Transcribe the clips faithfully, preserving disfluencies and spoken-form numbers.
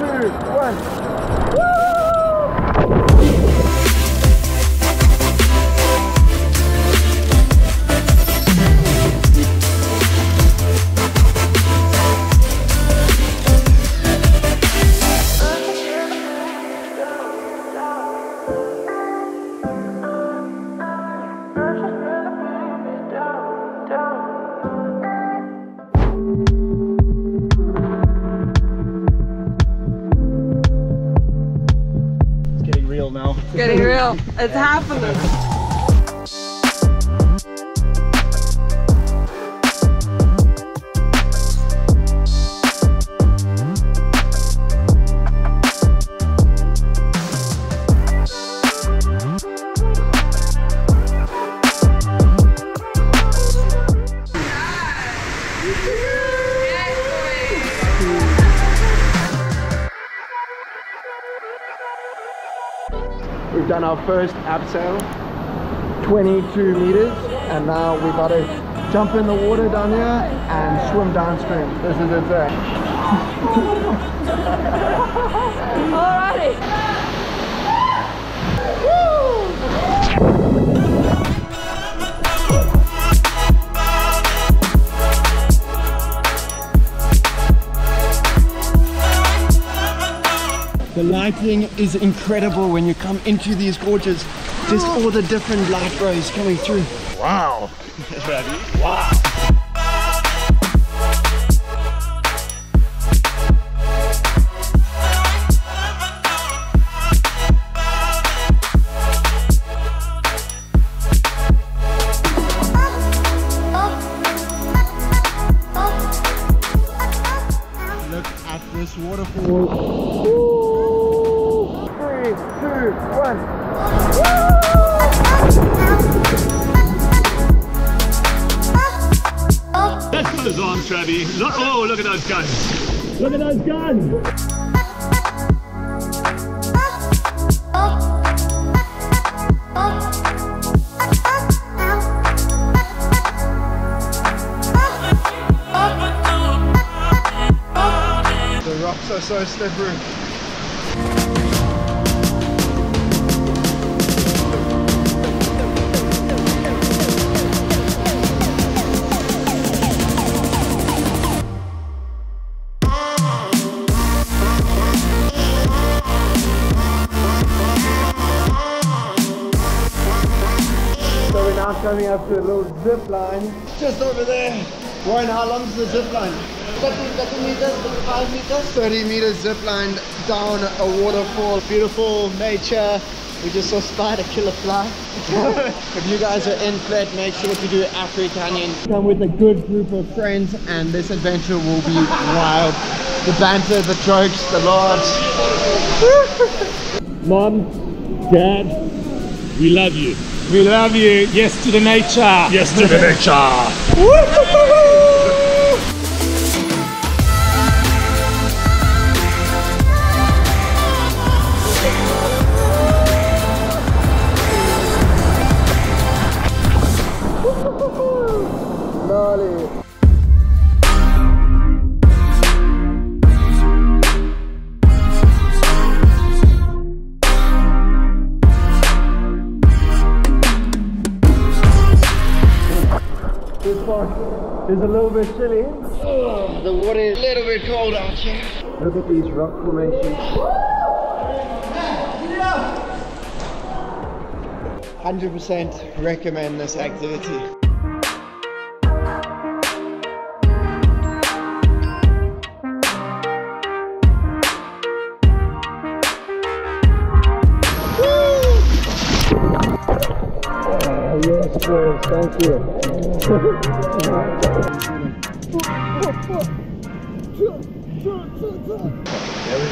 two, one. Now. It's getting real. It's happening. We've done our first abseil, twenty-two meters, and now we've got to jump in the water down here and swim downstream. This is it there. Alrighty! The lighting is incredible when you come into these gorges. Just all the different light rays coming through. Wow. Wow. Look at this waterfall. Ooh. Three, two, one. Let's put this on, Trevi. Look, oh, look at those guns. Look at those guns. The rocks are so slippery. Coming up to a little zip line just over there. Warren, how long is the zip line? thirty, thirty meters, thirty-five meters. thirty meters zip line down a waterfall. Beautiful nature. We just saw spider killer fly. If you guys are in Plet, make sure you do Afri Canyon. Come with a good group of friends and this adventure will be wild. The banter, the jokes, the laughs. Mom, Dad, we love you. We love you. Yes to the nature. Yes to the nature. It's a little bit chilly. Oh, the water is a little bit cold out here. Look at these rock formations. one hundred percent recommend this activity. Yes, sir. Thank you. There we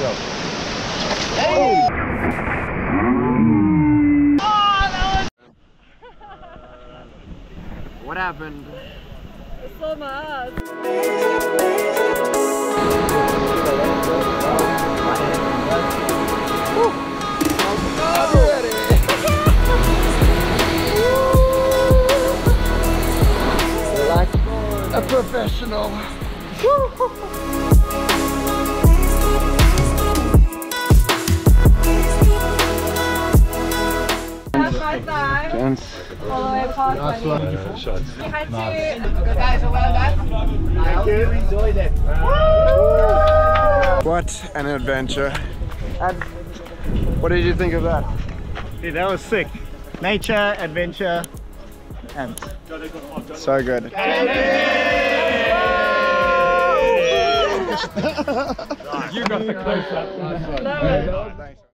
go. Hey! Oh, that was... What happened? I saw my ass. A professional. entrance. Nice one. Uh, shots. Nice. Guys, well done. I hope you enjoyed it. Woo! What an adventure. And what did you think of that? Dude, that was sick. Nature, adventure, and so good. You got the close up. Nice one.